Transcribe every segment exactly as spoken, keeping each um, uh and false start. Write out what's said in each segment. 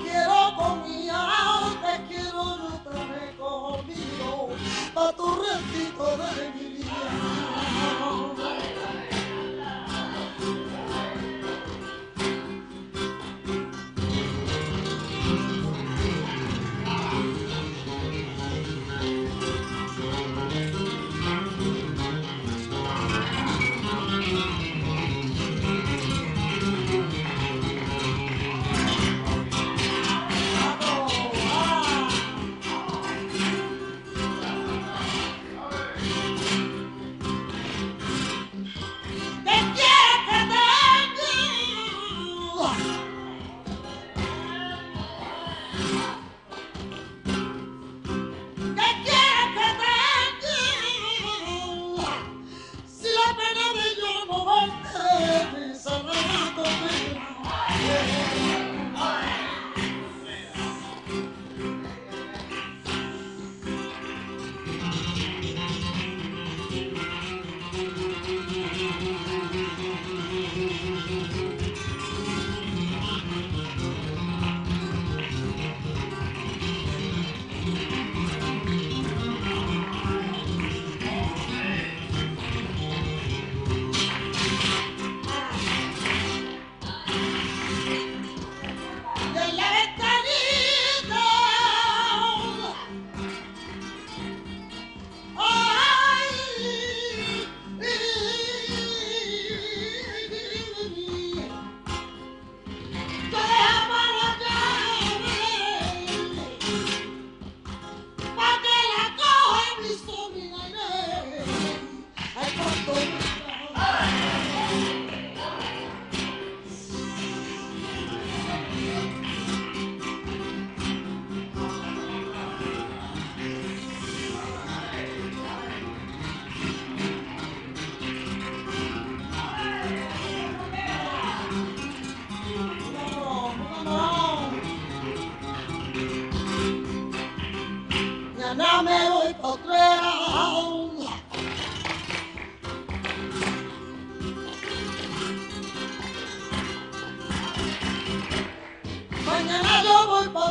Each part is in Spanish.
quiero con mi alma, te quiero yo traer conmigo pa' tu recito de mi vida. Now me voy pa' otra. Mañana yo voy pa'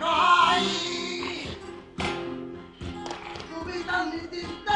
No hay, subí tan distinta.